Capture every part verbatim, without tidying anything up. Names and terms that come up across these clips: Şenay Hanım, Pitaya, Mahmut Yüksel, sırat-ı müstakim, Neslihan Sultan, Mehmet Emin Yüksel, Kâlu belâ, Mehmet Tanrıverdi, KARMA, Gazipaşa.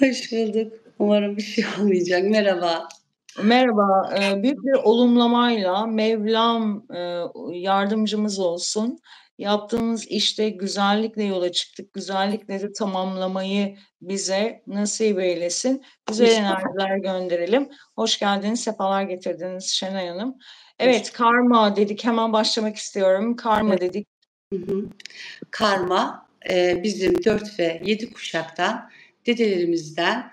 Hoş bulduk. Umarım bir şey olmayacak. Merhaba. Merhaba. Büyük bir olumlamayla Mevlam yardımcımız olsun. Yaptığımız işte güzellikle yola çıktık. Güzellikle de tamamlamayı bize nasip eylesin. Güzel enerjiler gönderelim. Hoş geldiniz, sefalar getirdiniz Şenay Hanım. Evet, karma dedik. Hemen başlamak istiyorum. Karma dedik. Hı hı. Karma bizim dört ve yedi kuşaktan, dedelerimizden,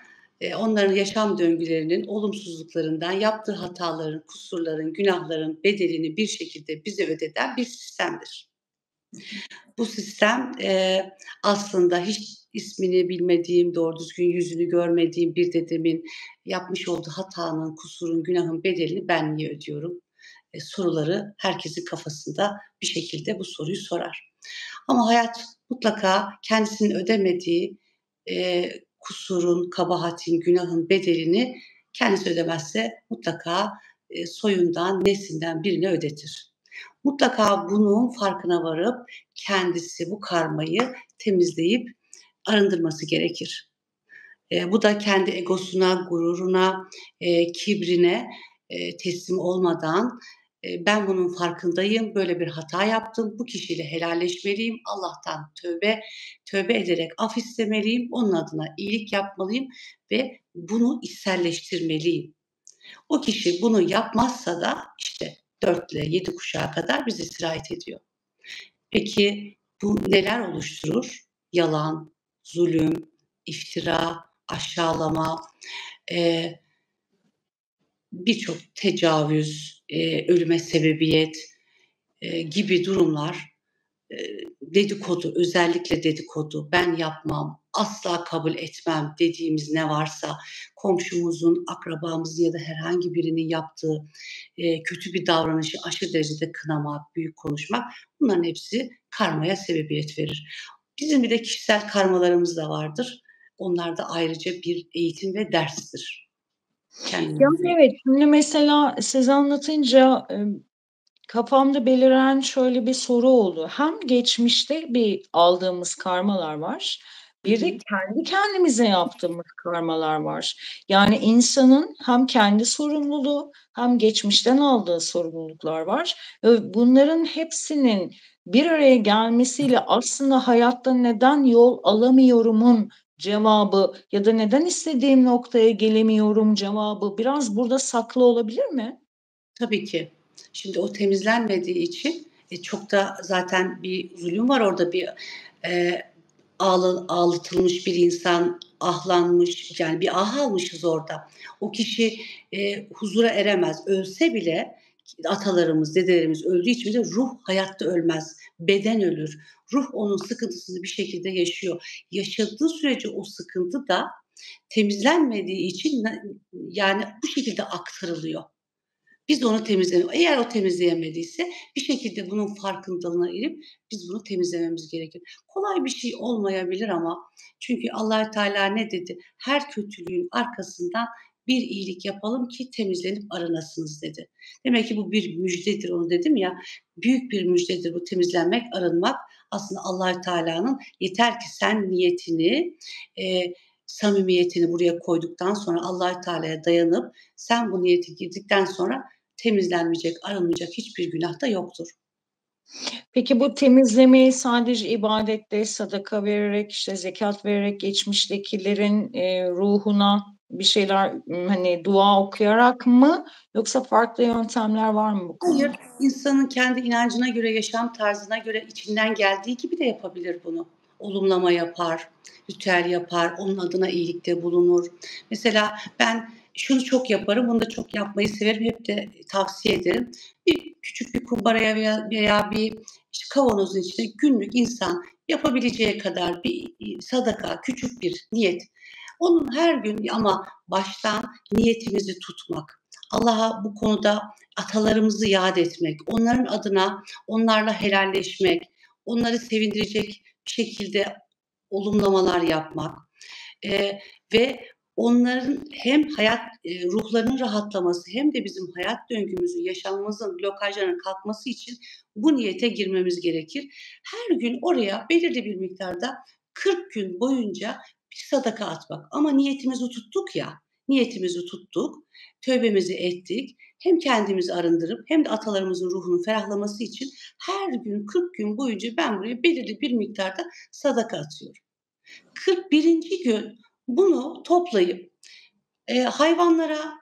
onların yaşam döngülerinin, olumsuzluklarından, yaptığı hataların, kusurların, günahların bedelini bir şekilde bize ödeten bir sistemdir. Bu sistem e, aslında hiç ismini bilmediğim, doğru düzgün yüzünü görmediğim bir dedemin yapmış olduğu hatanın, kusurun, günahın bedelini ben niye ödüyorum? E, soruları herkesin kafasında bir şekilde bu soruyu sorar. Ama hayat mutlaka kendisinin ödemediği e, kusurun, kabahatin, günahın bedelini kendisi ödemezse mutlaka e, soyundan, neslinden birine ödetir. Mutlaka bunun farkına varıp kendisi bu karmayı temizleyip arındırması gerekir. E, bu da kendi egosuna, gururuna, e, kibrine e, teslim olmadan e, ben bunun farkındayım, böyle bir hata yaptım, bu kişiyle helalleşmeliyim, Allah'tan tövbe, tövbe ederek af istemeliyim, onun adına iyilik yapmalıyım ve bunu içselleştirmeliyim. O kişi bunu yapmazsa da işte dört ile yedi kuşağa kadar bizi sirayet ediyor. Peki bu neler oluşturur? Yalan, zulüm, iftira, aşağılama, e, birçok tecavüz, e, ölüme sebebiyet e, gibi durumlar, e, dedikodu, özellikle dedikodu, ben yapmam, asla kabul etmem dediğimiz ne varsa, komşumuzun, akrabamızın ya da herhangi birinin yaptığı e, kötü bir davranışı aşırı derecede kınamak, büyük konuşmak, bunların hepsi karmaya sebebiyet verir. Bizim bir de kişisel karmalarımız da vardır. Onlar da ayrıca bir eğitim ve derstir. Kendimize. Yani evet, şimdi mesela siz anlatınca kafamda beliren şöyle bir soru oldu. Hem geçmişte bir aldığımız karmalar var. Bir de kendi kendimize yaptığımız karmalar var. Yani insanın hem kendi sorumluluğu hem geçmişten aldığı sorumluluklar var. Bunların hepsinin bir araya gelmesiyle aslında hayatta neden yol alamıyorumun cevabı ya da neden istediğim noktaya gelemiyorum cevabı biraz burada saklı olabilir mi? Tabii ki. Şimdi o temizlenmediği için e, çok da zaten bir zulüm var orada, bir e, Ağlı, ağlatılmış bir insan, ahlanmış, yani bir ah almışız orada. O kişi e, huzura eremez. Ölse bile, atalarımız, dedelerimiz öldüğü için de ruh hayatta ölmez. Beden ölür. Ruh onun sıkıntısını bir şekilde yaşıyor. Yaşadığı sürece o sıkıntı da temizlenmediği için yani bu şekilde aktarılıyor. Biz onu temizleyelim. Eğer o temizleyemediyse bir şekilde bunun farkındalığına erip biz bunu temizlememiz gerekir. Kolay bir şey olmayabilir ama çünkü Allah Teala ne dedi? Her kötülüğün arkasından bir iyilik yapalım ki temizlenip aranasınız dedi. Demek ki bu bir müjdedir, onu dedim ya. Büyük bir müjdedir bu temizlenmek, arınmak. Aslında Allah Teala'nın yeter ki sen niyetini, e, samimiyetini buraya koyduktan sonra, Allah Teala'ya dayanıp sen bu niyeti girdikten sonra temizlenmeyecek, arınmayacak hiçbir günah da yoktur. Peki bu temizlemeyi sadece ibadette, sadaka vererek, işte zekat vererek, geçmiştekilerin e, ruhuna bir şeyler, hani dua okuyarak mı, yoksa farklı yöntemler var mı bu konuda? Hayır, insanın kendi inancına göre, yaşam tarzına göre içinden geldiği gibi de yapabilir bunu. Olumlama yapar, ritüel yapar, onun adına iyilikte bulunur. Mesela ben şunu çok yaparım, bunu da çok yapmayı severim, hep de tavsiye ederim. Bir küçük bir kumbaraya veya, veya bir işte kavanozun içine günlük insan yapabileceği kadar bir sadaka, küçük bir niyet. Onun her gün ama baştan niyetimizi tutmak, Allah'a bu konuda atalarımızı yad etmek, onların adına onlarla helalleşmek, onları sevindirecek şekilde olumlamalar yapmak e, ve onların hem hayat e, ruhlarının rahatlaması hem de bizim hayat döngümüzün, yaşamımızın blokajlarının kalkması için bu niyete girmemiz gerekir. Her gün oraya belirli bir miktarda kırk gün boyunca sadaka atmak. Ama niyetimizi tuttuk ya, niyetimizi tuttuk, tövbemizi ettik. Hem kendimizi arındırıp hem de atalarımızın ruhunun ferahlaması için her gün kırk gün boyunca ben buraya belirli bir miktarda sadaka atıyorum. kırk birinci gün bunu toplayıp e, hayvanlara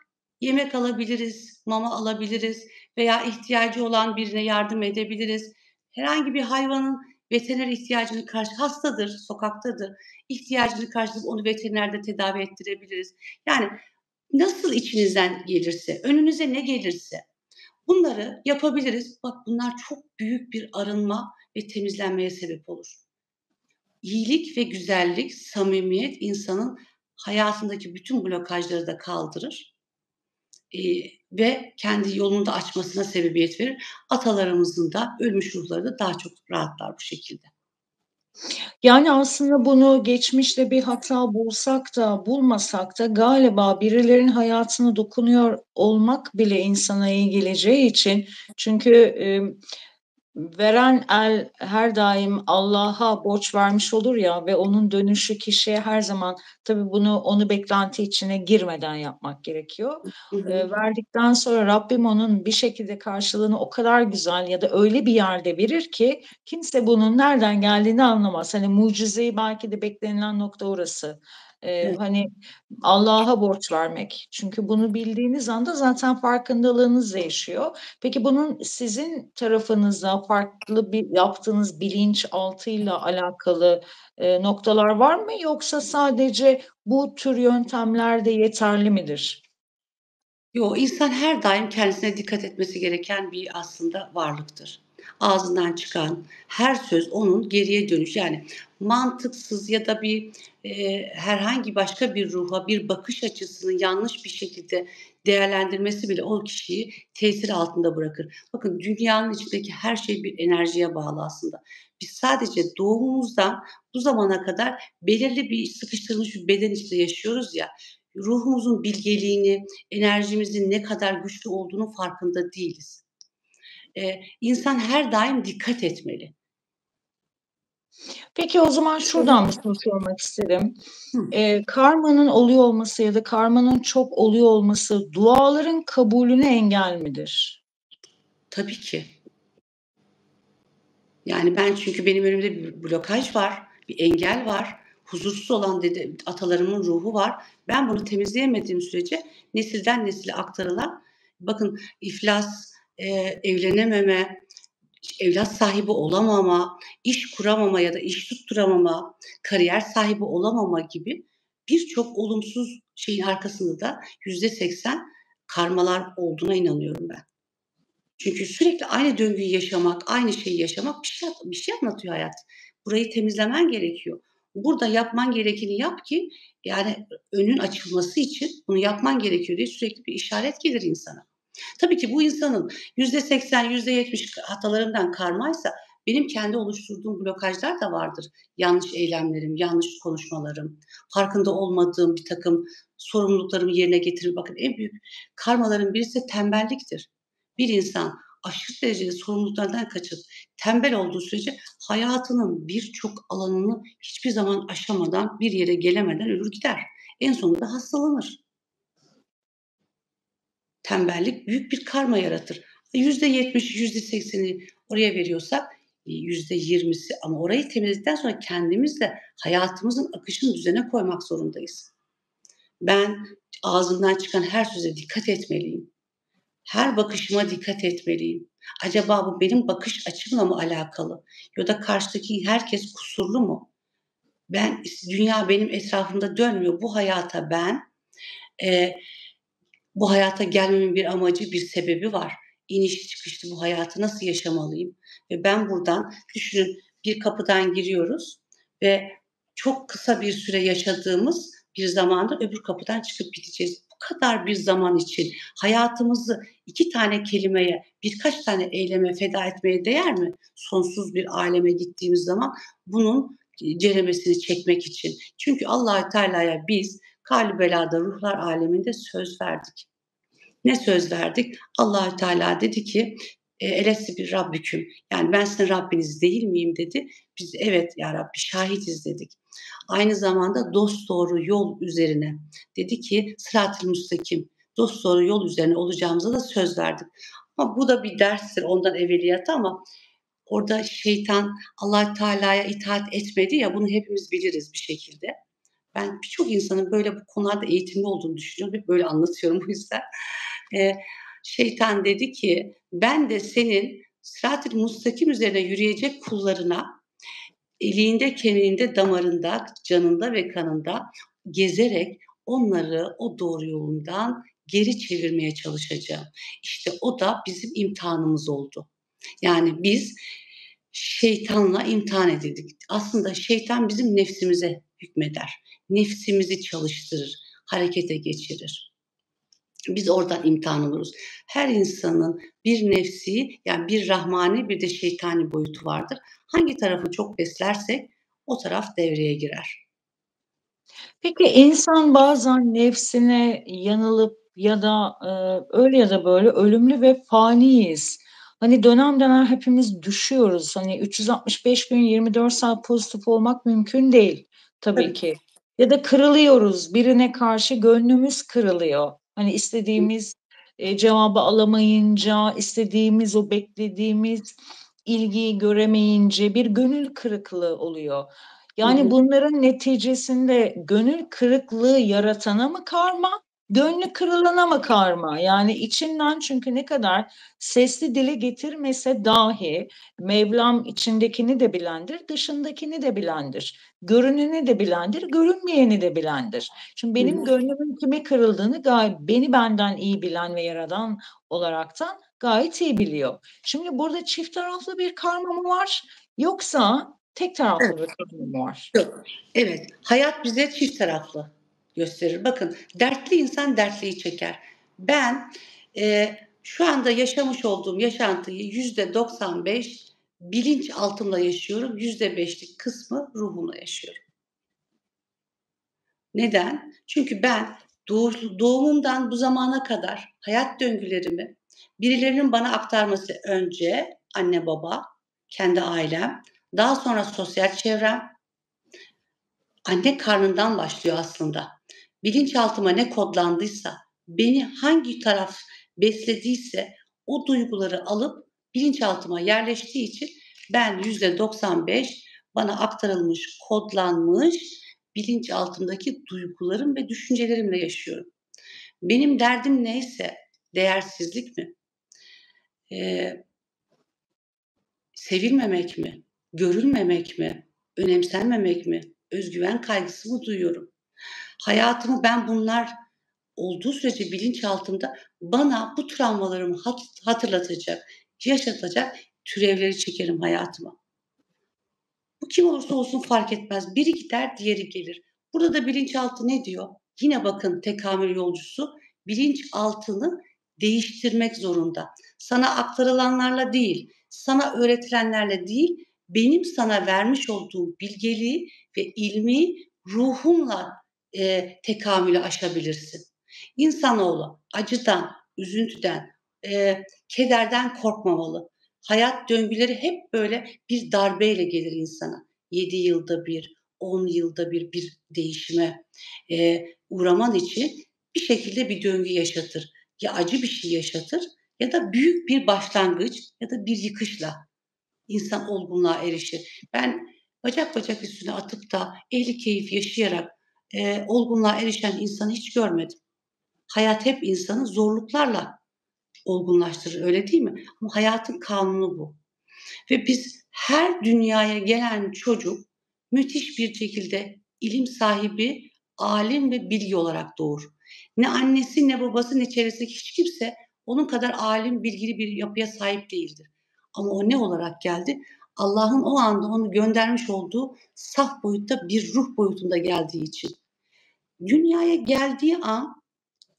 yemek alabiliriz, mama alabiliriz veya ihtiyacı olan birine yardım edebiliriz. Herhangi bir hayvanın veteriner ihtiyacını karşılayıp, hastadır, sokaktadır, ihtiyacını karşılayıp onu veterinerde tedavi ettirebiliriz. Yani nasıl içinizden gelirse, önünüze ne gelirse bunları yapabiliriz. Bak, bunlar çok büyük bir arınma ve temizlenmeye sebep olur. İyilik ve güzellik, samimiyet insanın hayatındaki bütün blokajları da kaldırır ee, ve kendi yolunu da açmasına sebebiyet verir. Atalarımızın da, ölmüş ruhları da daha çok rahatlar bu şekilde. Yani aslında bunu geçmişte bir hata bulsak da bulmasak da galiba birilerinin hayatına dokunuyor olmak bile insana iyi geleceği için, çünkü e, veren el her daim Allah'a borç vermiş olur ya ve onun dönüşü kişiye her zaman, tabii bunu onu beklenti içine girmeden yapmak gerekiyor. E, verdikten sonra Rabbim onun bir şekilde karşılığını o kadar güzel ya da öyle bir yerde verir ki kimse bunun nereden geldiğini anlamaz. Hani mucizeyi belki de beklenilen nokta orası. Ee, evet. Hani Allah'a borç vermek. Çünkü bunu bildiğiniz anda zaten farkındalığınız değişiyor. Peki bunun sizin tarafınızda farklı bir yaptığınız bilinçaltıyla alakalı e, noktalar var mı? Yoksa sadece bu tür yöntemler de yeterli midir? Yok, insan her daim kendisine dikkat etmesi gereken bir aslında varlıktır. Ağzından çıkan her söz onun geriye dönüş, yani mantıksız ya da bir e, herhangi başka bir ruha bir bakış açısının yanlış bir şekilde değerlendirmesi bile o kişiyi tesir altında bırakır. Bakın, dünyanın içindeki her şey bir enerjiye bağlı aslında. Biz sadece doğumumuzdan bu zamana kadar belirli bir sıkıştırılmış bir beden içinde yaşıyoruz ya, ruhumuzun bilgeliğini, enerjimizin ne kadar güçlü olduğunu farkında değiliz. Ee, insan her daim dikkat etmeli. Peki o zaman şuradan bir soru sormak isterim. Ee, karmanın oluyor olması ya da karmanın çok oluyor olması duaların kabulüne engel midir? Tabii ki. Yani ben, çünkü benim önümde bir blokaj var, bir engel var, huzursuz olan dedi, atalarımın ruhu var. Ben bunu temizleyemediğim sürece nesilden nesile aktarılan, bakın, iflas, Ee, evlenememe, evlat sahibi olamama, iş kuramama ya da iş tutturamama, kariyer sahibi olamama gibi birçok olumsuz şeyin arkasında da yüzde seksen karmalar olduğuna inanıyorum ben. Çünkü sürekli aynı döngüyü yaşamak, aynı şeyi yaşamak bir şey, bir şey anlatıyor hayat. Burayı temizlemen gerekiyor. Burada yapman gerekeni yap ki, yani önün açılması için bunu yapman gerekiyor diye sürekli bir işaret gelir insana. Tabii ki bu insanın yüzde seksen, yüzde yetmiş hatalarımdan karmaysa benim kendi oluşturduğum blokajlar da vardır. Yanlış eylemlerim, yanlış konuşmalarım, farkında olmadığım bir takım sorumluluklarımı yerine getirir. Bakın, en büyük karmaların birisi tembelliktir. Bir insan aşırı derecede sorumluluklardan kaçıp tembel olduğu sürece hayatının birçok alanını hiçbir zaman aşamadan, bir yere gelemeden ölür gider. En sonunda hastalanır. Tembellik büyük bir karma yaratır. yüzde yetmişi, yüzde sekseni oraya veriyorsak yüzde yirmisi, ama orayı temizledikten sonra kendimizle hayatımızın akışını düzene koymak zorundayız. Ben ağzımdan çıkan her söze dikkat etmeliyim. Her bakışıma dikkat etmeliyim. Acaba bu benim bakış açımla mı alakalı? Ya da karşıdaki herkes kusurlu mu? Ben, dünya benim etrafımda dönmüyor. Bu hayata ben... E, Bu hayata gelmemin bir amacı, bir sebebi var. İniş çıkışlı bu hayatı nasıl yaşamalıyım? Ve ben buradan, düşünün, bir kapıdan giriyoruz ve çok kısa bir süre yaşadığımız bir zamanda öbür kapıdan çıkıp gideceğiz. Bu kadar bir zaman için hayatımızı iki tane kelimeye, birkaç tane eyleme feda etmeye değer mi? Sonsuz bir aleme gittiğimiz zaman bunun ceremesini çekmek için. Çünkü Allah-u Teala'ya biz Kâlu belâda, ruhlar aleminde söz verdik. Ne söz verdik? Allahü Teala dedi ki, elesi bir Rabbiküm. Yani ben sizin Rabbiniz değil miyim dedi. Biz evet ya Rabbi, şahidiz dedik. Aynı zamanda dost doğru yol üzerine dedi ki sırat-ı müstakim, dost doğru yol üzerine olacağımıza da söz verdik. Ama bu da bir derstir ondan evveliyatı, ama orada şeytan Allah-u Teala'ya itaat etmedi ya, bunu hepimiz biliriz bir şekilde. Ben birçok insanın böyle bu konularda eğitimli olduğunu düşünüyorum. Hep böyle anlatıyorum bu yüzden. Ee, şeytan dedi ki ben de senin sırat-ı müstakim üzerine yürüyecek kullarına eliğinde, kemiğinde, damarında, canında ve kanında gezerek onları o doğru yolundan geri çevirmeye çalışacağım. İşte o da bizim imtihanımız oldu. Yani biz şeytanla imtihan edildik. Aslında şeytan bizim nefsimize hükmeder. Nefsimizi çalıştırır, harekete geçirir. Biz oradan imtihan oluruz. Her insanın bir nefsi, yani bir rahmani bir de şeytani boyutu vardır. Hangi tarafı çok beslersek o taraf devreye girer. Peki insan bazen nefsine yanılıp ya da e, öyle ya da böyle ölümlü ve faniyiz. Hani dönem dönem hepimiz düşüyoruz. Hani üç yüz altmış beş gün yirmi dört saat pozitif olmak mümkün değil tabii, tabii ki. Ya da kırılıyoruz. Birine karşı gönlümüz kırılıyor. Hani istediğimiz e, cevabı alamayınca, istediğimiz o beklediğimiz ilgiyi göremeyince bir gönül kırıklığı oluyor. Yani hı-hı, bunların neticesinde gönül kırıklığı yaratana mı karma, gönlü kırılana mı karma? Yani içinden, çünkü ne kadar sesli dile getirmese dahi Mevlam içindekini de bilendir, dışındakini de bilendir. Görüneni de bilendir, görünmeyeni de bilendir. Şimdi benim gönlümün kime kırıldığını gayet, beni benden iyi bilen ve yaradan olaraktan gayet iyi biliyor. Şimdi burada çift taraflı bir karma mı var, yoksa tek taraflı evet, bir karma mı var? Yok. Evet, hayat bize çift taraflı gösterir. Bakın, dertli insan dertliyi çeker. Ben e, şu anda yaşamış olduğum yaşantıyı yüzde doksan beş bilinç altımla yaşıyorum. yüzde beşlik kısmı ruhumla yaşıyorum. Neden? Çünkü ben doğumumdan bu zamana kadar hayat döngülerimi birilerinin bana aktarması, önce anne baba, kendi ailem, daha sonra sosyal çevrem, anne karnından başlıyor aslında. Bilinçaltıma ne kodlandıysa, beni hangi taraf beslediyse o duyguları alıp bilinçaltıma yerleştiği için ben yüzde doksan beş bana aktarılmış, kodlanmış bilinçaltımdaki duygularım ve düşüncelerimle yaşıyorum. Benim derdim neyse, değersizlik mi? Ee, sevilmemek mi? Görülmemek mi? Önemsenmemek mi? Özgüven kaygısı mı duyuyorum? Hayatımı ben bunlar olduğu sürece bilinçaltımda bana bu travmalarımı hatırlatacak, yaşatacak türevleri çekerim hayatıma. Bu kim olursa olsun fark etmez. Biri gider, diğeri gelir. Burada da bilinçaltı ne diyor? Yine bakın, tekamül yolcusu bilinçaltını değiştirmek zorunda. Sana aktarılanlarla değil, sana öğretilenlerle değil, benim sana vermiş olduğum bilgeliği ve ilmi ruhumla e, tekamülü aşabilirsin. İnsanoğlu acıdan, üzüntüden, e, kederden korkmamalı. Hayat döngüleri hep böyle bir darbeyle gelir insana. Yedi yılda bir, on yılda bir bir değişime e, uğraman için bir şekilde bir döngü yaşatır. Ya acı bir şey yaşatır ya da büyük bir başlangıç ya da bir yıkışla İnsan olgunluğa erişir. Ben bacak bacak üstüne atıp da ehli keyif yaşayarak e, olgunluğa erişen insanı hiç görmedim. Hayat hep insanı zorluklarla olgunlaştırır, öyle değil mi? Ama hayatın kanunu bu. Ve biz her dünyaya gelen çocuk müthiş bir şekilde ilim sahibi, alim ve bilgi olarak doğur. Ne annesi, ne babası, ne çevresindeki hiç kimse onun kadar alim, bilgili bir yapıya sahip değildir. Ama o ne olarak geldi? Allah'ın o anda onu göndermiş olduğu saf boyutta bir ruh boyutunda geldiği için. Dünyaya geldiği an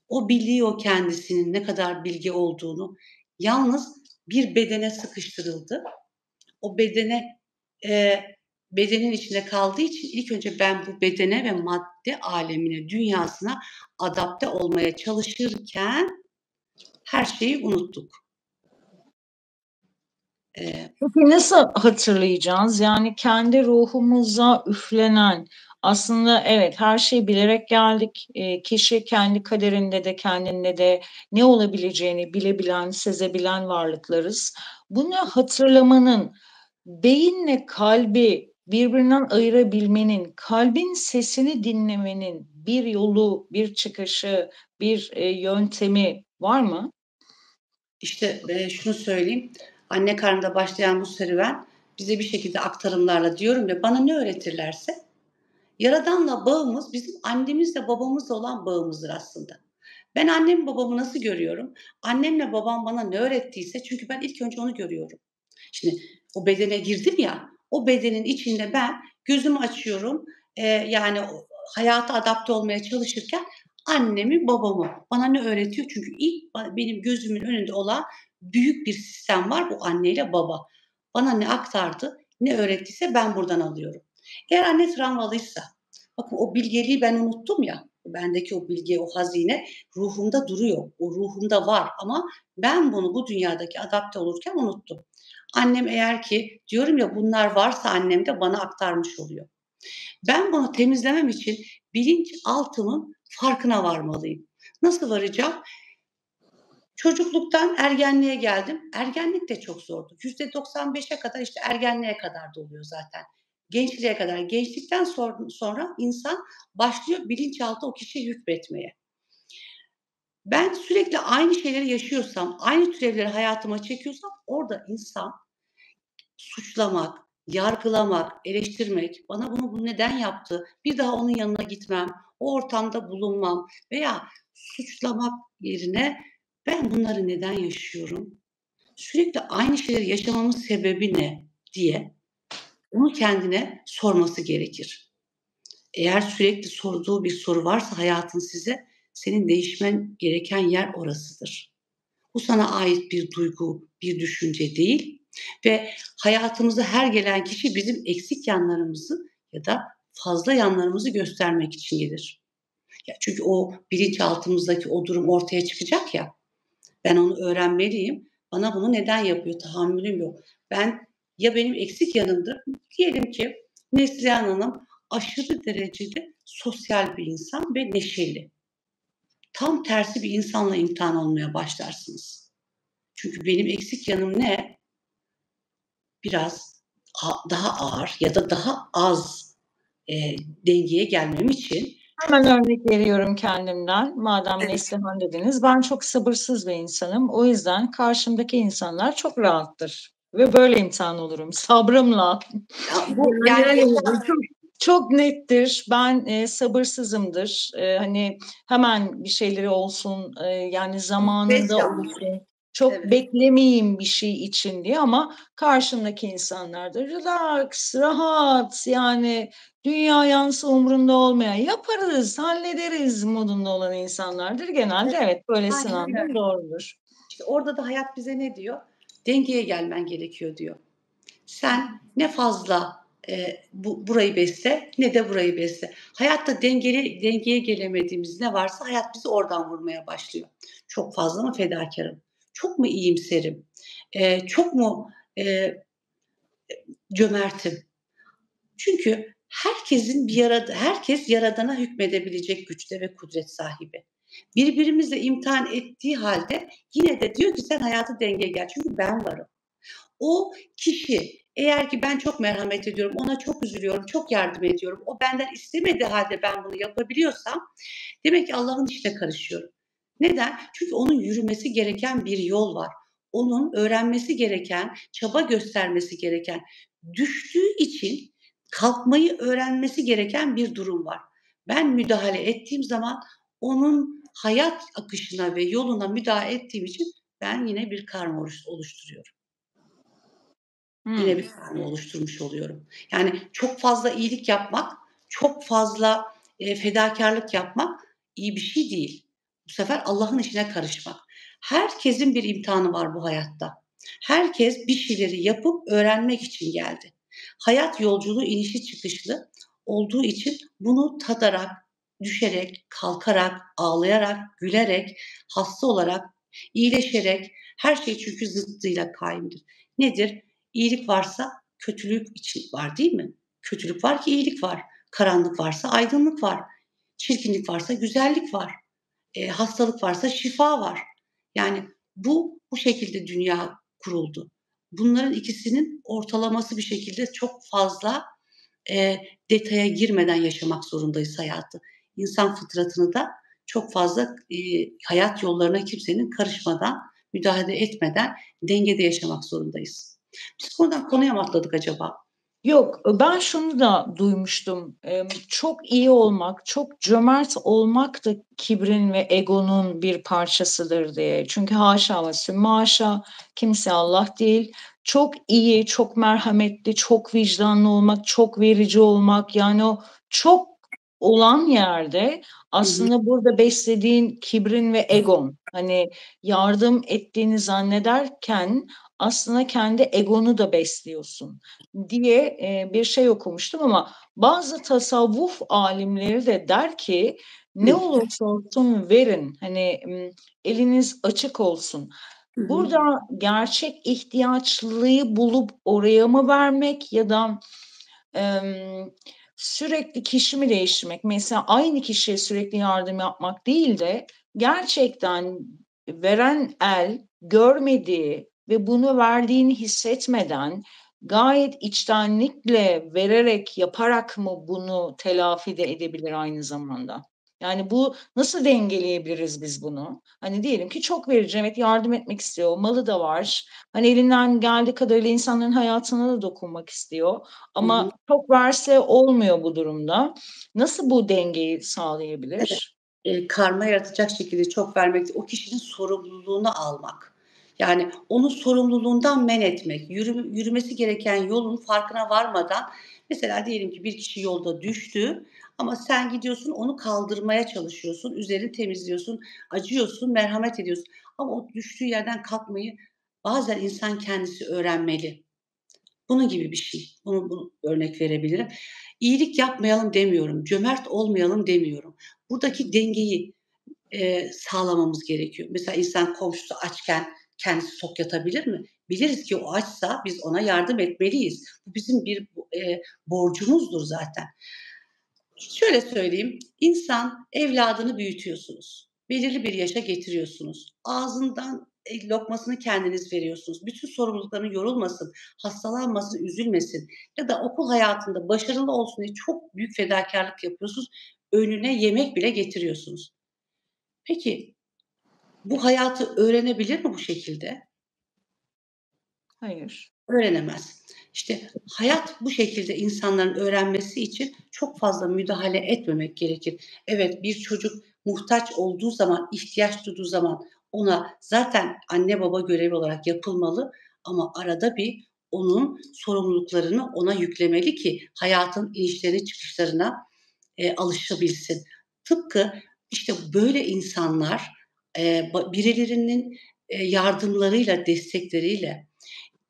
o biliyor kendisinin ne kadar bilge olduğunu. Yalnız bir bedene sıkıştırıldı. O bedene, e, bedenin içinde kaldığı için ilk önce ben bu bedene ve madde alemine, dünyasına adapte olmaya çalışırken her şeyi unuttuk. Peki nasıl hatırlayacağız? Yani kendi ruhumuza üflenen, Aslında evet, her şeyi bilerek geldik. E, kişi kendi kaderinde de kendinde de ne olabileceğini bilebilen, sezebilen varlıklarız. Bunu hatırlamanın, beyinle kalbi birbirinden ayırabilmenin, kalbin sesini dinlemenin bir yolu, bir çıkışı, bir e, yöntemi var mı? İşte e, şunu söyleyeyim. Anne karnında başlayan bu serüven bize bir şekilde aktarımlarla, diyorum ya, bana ne öğretirlerse, Yaradan'la bağımız bizim annemizle babamızla olan bağımızdır aslında. Ben annemi babamı nasıl görüyorum? Annemle babam bana ne öğrettiyse, çünkü ben ilk önce onu görüyorum. Şimdi o bedene girdim ya, o bedenin içinde ben gözümü açıyorum, e, yani hayata adapte olmaya çalışırken annemi babamı bana ne öğretiyor? Çünkü ilk benim gözümün önünde olan büyük bir sistem var, bu anneyle baba. Bana ne aktardı, ne öğrettiyse ben buradan alıyorum. Eğer anne travmalıysa, bakın o bilgeliği ben unuttum ya, bendeki o bilgi, o hazine ruhumda duruyor, o ruhumda var ama ben bunu bu dünyadaki adapte olurken unuttum. Annem eğer ki, diyorum ya, bunlar varsa annem de bana aktarmış oluyor. Ben bunu temizlemem için bilinçaltımın farkına varmalıyım. Nasıl varacağım? Çocukluktan ergenliğe geldim. Ergenlik de çok zordu. yüzde doksan beşe kadar, işte ergenliğe kadar da oluyor zaten. Gençliğe kadar. Gençlikten sonra insan başlıyor bilinçaltı o kişiye hükmetmeye. Ben sürekli aynı şeyleri yaşıyorsam, aynı türevleri hayatıma çekiyorsam, orada insan suçlamak, yargılamak, eleştirmek, bana bunu, bunu neden yaptı, bir daha onun yanına gitmem, o ortamda bulunmam veya suçlamak yerine ben bunları neden yaşıyorum, sürekli aynı şeyleri yaşamamın sebebi ne diye onu kendine sorması gerekir. Eğer sürekli sorduğu bir soru varsa hayatın size, senin değişmen gereken yer orasıdır. Bu sana ait bir duygu, bir düşünce değil ve hayatımıza her gelen kişi bizim eksik yanlarımızı ya da fazla yanlarımızı göstermek için gelir. Ya çünkü o bilinçaltımızdaki o durum ortaya çıkacak ya, ben onu öğrenmeliyim, bana bunu neden yapıyor, tahammülüm yok. Ben ya benim eksik yanımdır, diyelim ki Neslihan Hanım aşırı derecede sosyal bir insan ve neşeli. Tam tersi bir insanla imtihan olmaya başlarsınız. Çünkü benim eksik yanım ne? Biraz daha ağır ya da daha az e, dengeye gelmem için. Hemen örnek veriyorum kendimden. Madem evet, Neslihan dediniz, ben çok sabırsız bir insanım. O yüzden karşımdaki insanlar çok rahattır ve böyle imtihan olurum sabrımla. Ya, bu, yani, yani, çok... Çok nettir. Ben e, sabırsızımdır. E, hani hemen bir şeyleri olsun, e, yani zamanında olsun. Çok evet, beklemeyeyim bir şey için diye, ama karşımdaki insanlar da relax, rahat, yani dünya yansı umurunda olmayan, yaparız, hallederiz modunda olan insanlardır genelde. Evet, evet, böyle sınavlar doğrudur. İşte orada da hayat bize ne diyor? Dengeye gelmen gerekiyor diyor. Sen ne fazla E, bu, burayı besle ne de burayı besle. Hayatta dengeli, dengeye gelemediğimiz ne varsa hayat bizi oradan vurmaya başlıyor. Çok fazla mı fedakarım? Çok mu iyimserim? E, çok mu e, cömertim? Çünkü herkesin bir yarada, herkes Yaradan'a hükmedebilecek güçte ve kudret sahibi. Birbirimizle imtihan ettiği halde yine de diyor ki sen hayatı dengeye gel, çünkü ben varım. O kişi eğer ki ben çok merhamet ediyorum, ona çok üzülüyorum, çok yardım ediyorum, o benden istemediği halde ben bunu yapabiliyorsam, demek ki Allah'ın işine karışıyorum. Neden? Çünkü onun yürümesi gereken bir yol var. Onun öğrenmesi gereken, çaba göstermesi gereken, düştüğü için kalkmayı öğrenmesi gereken bir durum var. Ben müdahale ettiğim zaman onun hayat akışına ve yoluna müdahale ettiğim için ben yine bir karma oluşturuyorum. Hmm. Yine bir karma oluşturmuş oluyorum. Yani çok fazla iyilik yapmak, çok fazla e, fedakarlık yapmak iyi bir şey değil. Bu sefer Allah'ın işine karışmak. Herkesin bir imtihanı var bu hayatta. Herkes bir şeyleri yapıp öğrenmek için geldi. Hayat yolculuğu inişi çıkışlı olduğu için bunu tadarak, düşerek, kalkarak, ağlayarak, gülerek, hasta olarak, iyileşerek, her şey çünkü zıttıyla kaimdir. Nedir? İyilik varsa kötülük için var, değil mi? Kötülük var ki iyilik var. Karanlık varsa aydınlık var. Çirkinlik varsa güzellik var. E, hastalık varsa şifa var. Yani bu bu şekilde dünya kuruldu. Bunların ikisinin ortalaması bir şekilde çok fazla e, detaya girmeden yaşamak zorundayız hayatı. İnsan fıtratını da çok fazla e, hayat yollarına kimsenin karışmadan, müdahale etmeden dengede yaşamak zorundayız. Biz konudan konuya mı atladık acaba? Yok, ben şunu da duymuştum. Çok iyi olmak, çok cömert olmak da kibrin ve egonun bir parçasıdır diye. Çünkü haşa ve sümma haşa, kimse Allah değil. Çok iyi, çok merhametli, çok vicdanlı olmak, çok verici olmak. Yani o çok olan yerde aslında hı hı. burada beslediğin kibrin ve egon. Hani yardım ettiğini zannederken aslında kendi egonu da besliyorsun diye e, bir şey okumuştum, ama bazı tasavvuf alimleri de der ki ne olursa olsun verin, hani eliniz açık olsun. Burada gerçek ihtiyaçlılığı bulup oraya mı vermek, ya da e, sürekli kişi mi değiştirmek? Mesela aynı kişiye sürekli yardım yapmak değil de gerçekten veren el görmediği ve bunu verdiğini hissetmeden gayet içtenlikle vererek, yaparak mı bunu telafi de edebilir aynı zamanda? Yani bu nasıl dengeleyebiliriz biz bunu? Hani diyelim ki çok verici, evet, yardım etmek istiyor, malı da var. Hani elinden geldiği kadarıyla insanların hayatına da dokunmak istiyor. Ama hı hı. çok verse olmuyor bu durumda. Nasıl bu dengeyi sağlayabilir? Evet. E, karma yaratacak şekilde çok vermek, o kişinin sorumluluğunu almak. Yani onun sorumluluğundan men etmek, yürü, yürümesi gereken yolun farkına varmadan, mesela diyelim ki bir kişi yolda düştü ama sen gidiyorsun onu kaldırmaya çalışıyorsun, üzerini temizliyorsun, acıyorsun, merhamet ediyorsun. Ama o düştüğü yerden kalkmayı bazen insan kendisi öğrenmeli. Bunun gibi bir şey, bunu, bunu örnek verebilirim. İyilik yapmayalım demiyorum, cömert olmayalım demiyorum. Buradaki dengeyi e, sağlamamız gerekiyor. Mesela insan komşusu açken kendisi sok yatabilir mi? Biliriz ki o açsa biz ona yardım etmeliyiz. Bu bizim bir e, borcumuzdur zaten. Şöyle söyleyeyim. İnsan, evladını büyütüyorsunuz. Belirli bir yaşa getiriyorsunuz. Ağzından e, lokmasını kendiniz veriyorsunuz. Bütün sorumluluklarını yorulmasın, hastalanmasın, üzülmesin. Ya da okul hayatında başarılı olsun diye çok büyük fedakarlık yapıyorsunuz. Önüne yemek bile getiriyorsunuz. Peki, bu hayatı öğrenebilir mi bu şekilde? Hayır. Öğrenemez. İşte hayat bu şekilde insanların öğrenmesi için çok fazla müdahale etmemek gerekir. Evet, bir çocuk muhtaç olduğu zaman, ihtiyaç duyduğu zaman ona zaten anne baba görevi olarak yapılmalı, ama arada bir onun sorumluluklarını ona yüklemeli ki hayatın inişleri çıkışlarına e, alışabilsin. Tıpkı işte böyle insanlar birilerinin yardımlarıyla, destekleriyle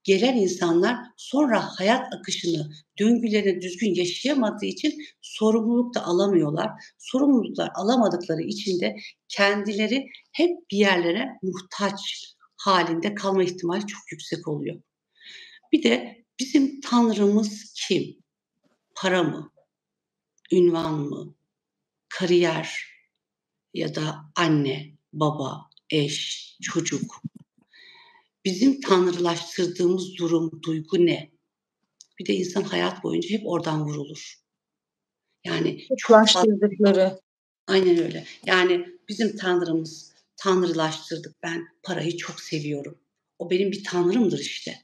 gelen insanlar sonra hayat akışını, döngülerini düzgün yaşayamadığı için sorumluluk da alamıyorlar. Sorumluluklar alamadıkları için de kendileri hep bir yerlere muhtaç halinde kalma ihtimali çok yüksek oluyor. Bir de bizim Tanrımız kim? Para mı? Ünvan mı? Kariyer ya da anne, baba, eş, çocuk. Bizim tanrılaştırdığımız durum, duygu ne? Bir de insan hayat boyunca hep oradan vurulur. Yani çoklaştırdıkları. Aynen öyle. Yani bizim tanrımız, tanrılaştırdık. Ben parayı çok seviyorum. O benim bir tanrımdır işte.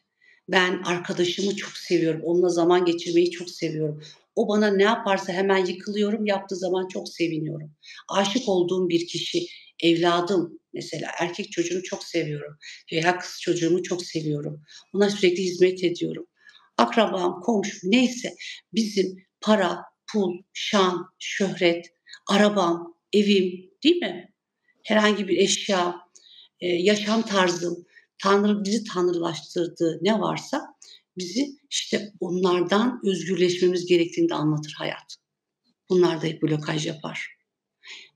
Ben arkadaşımı çok seviyorum. Onunla zaman geçirmeyi çok seviyorum. O bana ne yaparsa hemen yıkılıyorum. Yaptığı zaman çok seviniyorum. Aşık olduğum bir kişi, evladım mesela, erkek çocuğumu çok seviyorum veya kız çocuğumu çok seviyorum. Ona sürekli hizmet ediyorum. Akrabam, komşum, neyse, bizim para, pul, şan, şöhret, arabam, evim, değil mi? Herhangi bir eşya, yaşam tarzım, Tanrı bizi tanrılaştırdığı ne varsa bizi işte onlardan özgürleşmemiz gerektiğini de anlatır hayat. Bunlar da hep blokaj yapar.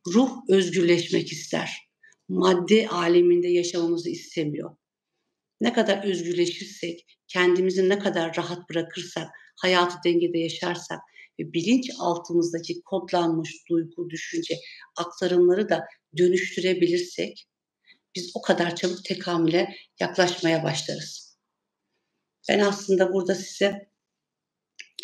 Ruh özgürleşmek ister. Madde aleminde yaşamamızı istemiyor. Ne kadar özgürleşirsek, kendimizi ne kadar rahat bırakırsak, hayatı dengede yaşarsak ve bilinç altımızdaki kodlanmış duygu, düşünce aktarımları da dönüştürebilirsek biz o kadar çabuk tekamüle yaklaşmaya başlarız. Ben aslında burada size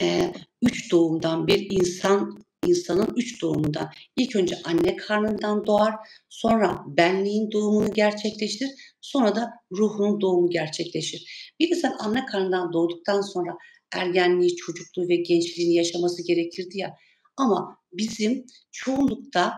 e, üç doğumdan bir insan, insanın üç doğumundan, ilk önce anne karnından doğar, sonra benliğin doğumunu gerçekleştir, sonra da ruhunun doğumu gerçekleşir. Bir de sen anne karnından doğduktan sonra ergenliği, çocukluğu ve gençliğini yaşaması gerekirdi ya, ama bizim çoğunlukta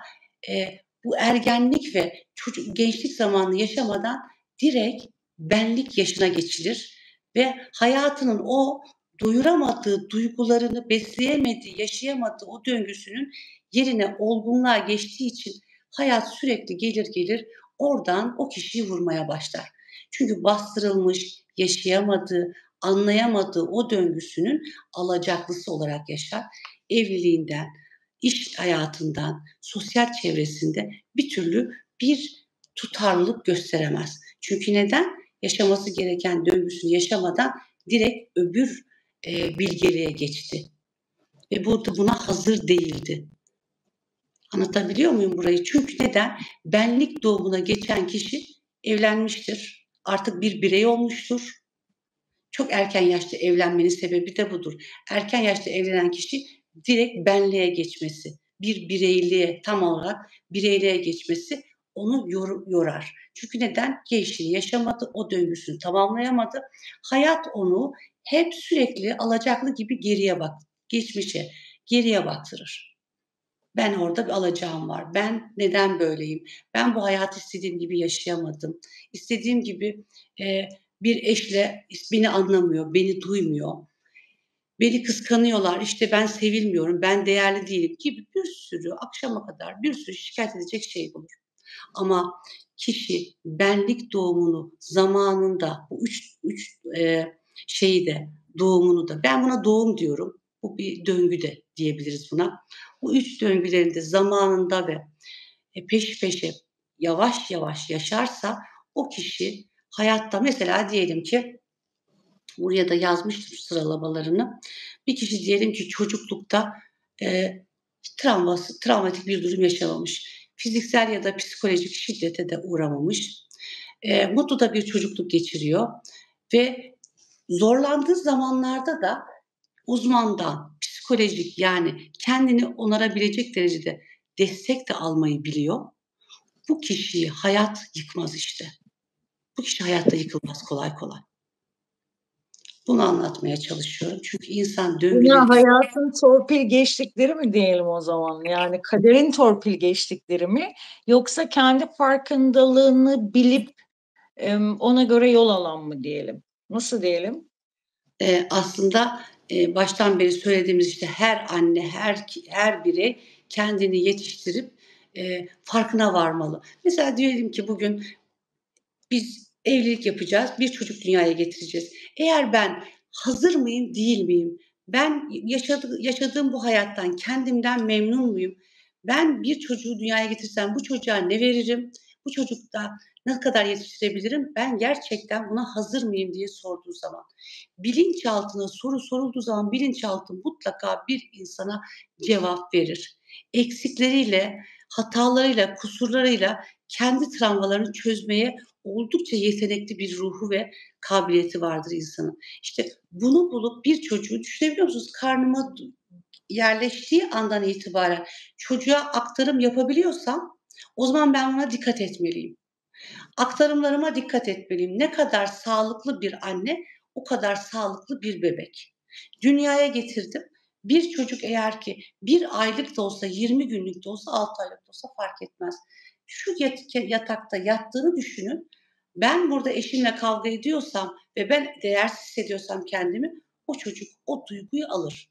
e, bu ergenlik ve çocuk, gençlik zamanını yaşamadan direkt benlik yaşına geçilir ve hayatının o doyuramadığı duygularını, besleyemediği, yaşayamadığı o döngüsünün yerine olgunluğa geçtiği için hayat sürekli gelir gelir oradan o kişiyi vurmaya başlar. Çünkü bastırılmış, yaşayamadığı, anlayamadığı o döngüsünün alacaklısı olarak yaşar. Evliliğinden, iş hayatından, sosyal çevresinde bir türlü bir tutarlılık gösteremez. Çünkü neden? Yaşaması gereken döngüsünü yaşamadan direkt öbür e, bilgeliğe geçti. Ve bu da buna hazır değildi. Anlatabiliyor muyum burayı? Çünkü neden? Benlik doğumuna geçen kişi evlenmiştir. Artık bir birey olmuştur. Çok erken yaşta evlenmenin sebebi de budur. Erken yaşta evlenen kişi direkt benliğe geçmesi, bir bireyliğe, tam olarak bireyliğe geçmesi onu yorar. Çünkü neden? Gençliğini yaşamadı, o döngüsünü tamamlayamadı. Hayat onu hep sürekli alacaklı gibi geriye bak, geçmişe, geriye baktırır. Ben orada bir alacağım var. Ben neden böyleyim? Ben bu hayatı istediğim gibi yaşayamadım. İstediğim gibi e, bir eşle beni anlamıyor, beni duymuyor. Beni kıskanıyorlar, işte ben sevilmiyorum, ben değerli değilim gibi bir sürü, akşama kadar bir sürü şikayet edecek şey bulur. Ama kişi benlik doğumunu zamanında, bu üç, üç e, şeyi de, doğumunu da, ben buna doğum diyorum, bu bir döngü de diyebiliriz buna. Bu üç döngülerinde zamanında ve e, peş peşe yavaş yavaş yaşarsa o kişi hayatta, mesela diyelim ki, buraya da yazmıştım sıralamalarını. Bir kişi diyelim ki çocuklukta e, travması, travmatik bir durum yaşamamış. Fiziksel ya da psikolojik şiddete de uğramamış. E, mutlu da bir çocukluk geçiriyor. Ve zorlandığı zamanlarda da uzmandan, psikolojik, yani kendini onarabilecek derecede destek de almayı biliyor. Bu kişiyi hayat yıkmaz işte. Bu kişi hayatta yıkılmaz kolay kolay. Bunu anlatmaya çalışıyorum. Çünkü insan döngüleri... Buna hayatın torpil geçtikleri mi diyelim o zaman? Yani kaderin torpil geçtikleri mi? Yoksa kendi farkındalığını bilip ona göre yol alan mı diyelim? Nasıl diyelim? Ee, aslında e, baştan beri söylediğimiz işte her anne, her her birey kendini yetiştirip e, farkına varmalı. Mesela diyelim ki bugün biz evlilik yapacağız, bir çocuk dünyaya getireceğiz. Eğer ben hazır mıyım, değil miyim? Ben yaşadı, yaşadığım bu hayattan, kendimden memnun muyum? Ben bir çocuğu dünyaya getirsem bu çocuğa ne veririm? Bu çocukta ne kadar yetiştirebilirim? Ben gerçekten buna hazır mıyım diye sorduğu zaman, bilinçaltına soru sorulduğu zaman bilinçaltı mutlaka bir insana cevap verir. Eksikleriyle, hatalarıyla, kusurlarıyla kendi travmalarını çözmeye oldukça yetenekli bir ruhu ve kabiliyeti vardır insanın. İşte bunu bulup bir çocuğu, düşünebiliyor musunuz? Karnıma yerleştiği andan itibaren çocuğa aktarım yapabiliyorsam o zaman ben buna dikkat etmeliyim. Aktarımlarıma dikkat etmeliyim. Ne kadar sağlıklı bir anne, o kadar sağlıklı bir bebek. Dünyaya getirdim. Bir çocuk eğer ki bir aylık da olsa, yirmi günlük de olsa, altı aylık da olsa fark etmez. Şu yatakta yattığını düşünün. Ben burada eşimle kavga ediyorsam ve ben değersiz hissediyorsam kendimi, o çocuk o duyguyu alır.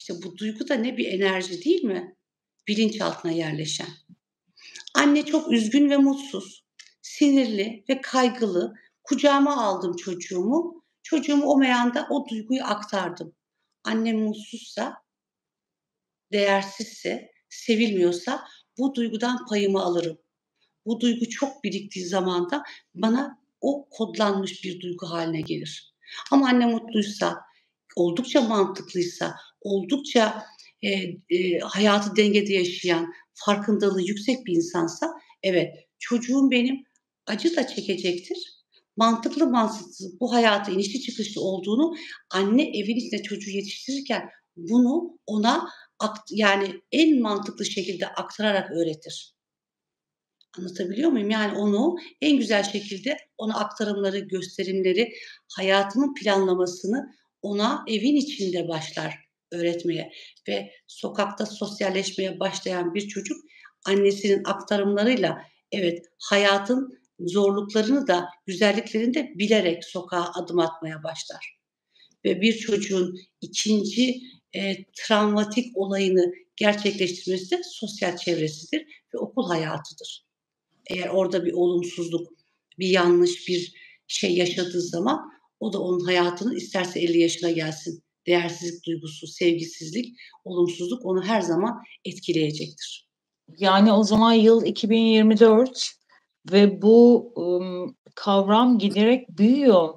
İşte bu duygu da ne, bir enerji değil mi? Bilinçaltına yerleşen. Anne çok üzgün ve mutsuz, sinirli ve kaygılı. Kucağıma aldım çocuğumu. Çocuğumu o meyanda o duyguyu aktardım. Anne mutsuzsa, değersizse, sevilmiyorsa bu duygudan payımı alırım. Bu duygu çok biriktiği zaman da bana o kodlanmış bir duygu haline gelir. Ama anne mutluysa, oldukça mantıklıysa, oldukça e, e, hayatı dengede yaşayan, farkındalığı yüksek bir insansa, evet, çocuğum benim acı da çekecektir. Mantıklı mantıksız bu hayatı inişli çıkışlı olduğunu anne evin içinde çocuğu yetiştirirken bunu ona yani en mantıklı şekilde aktararak öğretir. Anlatabiliyor muyum? Yani onu en güzel şekilde ona aktarımları, gösterimleri, hayatının planlamasını ona evin içinde başlar öğretmeye ve sokakta sosyalleşmeye başlayan bir çocuk annesinin aktarımlarıyla, evet, hayatın zorluklarını da güzelliklerini de bilerek sokağa adım atmaya başlar. Ve bir çocuğun ikinci e, travmatik olayını gerçekleştirmesi de sosyal çevresidir ve okul hayatıdır. Eğer orada bir olumsuzluk, bir yanlış bir şey yaşadığı zaman o da onun hayatını isterse elli yaşına gelsin. Değersizlik duygusu, sevgisizlik, olumsuzluk onu her zaman etkileyecektir. Yani o zaman yıl iki bin yirmi dört ve bu um, kavram giderek büyüyor.